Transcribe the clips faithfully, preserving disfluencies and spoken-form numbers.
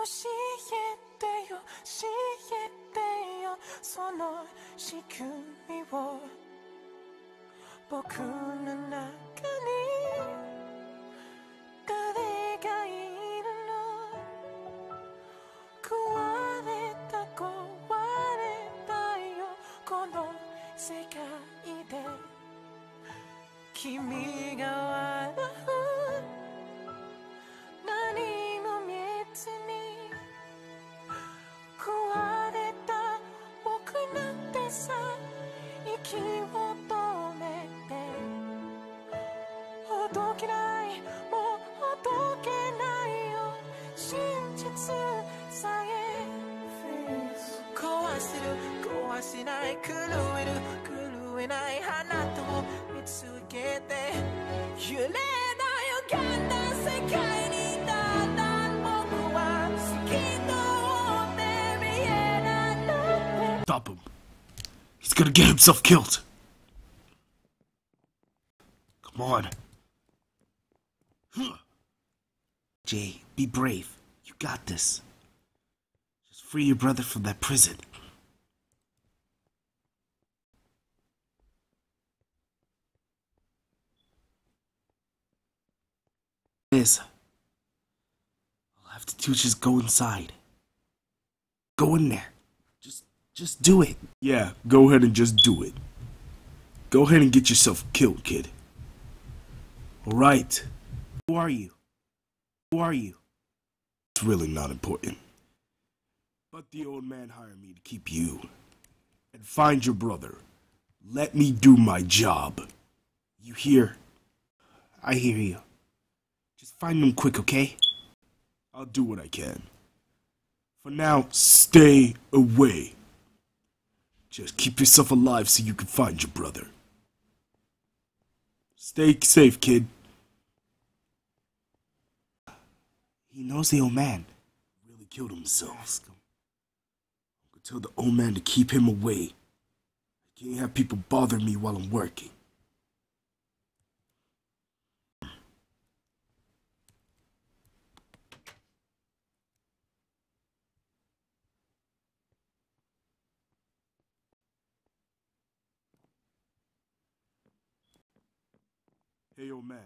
教えてよ教えてよその仕組みを僕の中に誰がいるの壊れた壊れたよこの世界で君が笑う何も見ずに壊れた僕なんてさ息を止めてほどけないもうほどけないよ真実さえ壊せる壊せない狂える狂えないあなたを見つけて揺れない歪んだ世界にStop him. He's gonna get himself killed. Come on. Huh. Jay, be brave. You got this. Just free your brother from that prison. This. I'll have to do just go inside. Go in there. Just do it. Yeah, go ahead and just do it. Go ahead and get yourself killed, kid. Alright. Who are you? Who are you? It's really not important. But the old man hired me to keep you. And find your brother. Let me do my job. You hear? I hear you. Just find them quick, okay? I'll do what I can. For now, stay away. Just keep yourself alive so you can find your brother. Stay safe, kid. He knows the old man. Really killed himself. Ask him. I could tell the old man to keep him away. I can't have people bother me while I'm working. Hey, old man,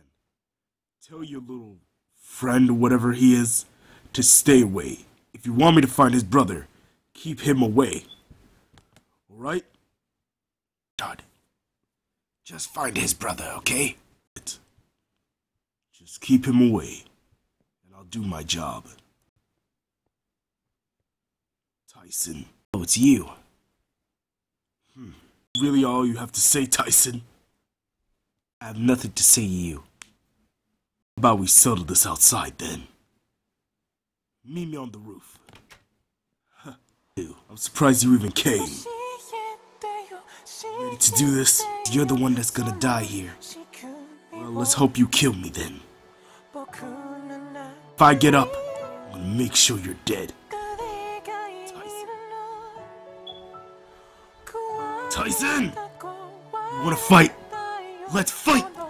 tell your little friend or whatever he is to stay away. If you want me to find his brother, keep him away. Alright? Todd, just find his brother, okay? Just keep him away, and I'll do my job. Tyson. Oh, it's you. Hmm. Really all you have to say, Tyson? I have nothing to say to you. How about we settle this outside then? Meet me on the roof. Huh. I'm surprised you even came. Ready to do this? You're the one that's gonna die here. Well, let's hope you kill me then. If I get up, I'm gonna make sure you're dead. Tyson. Tyson! You wanna fight? Let's fight!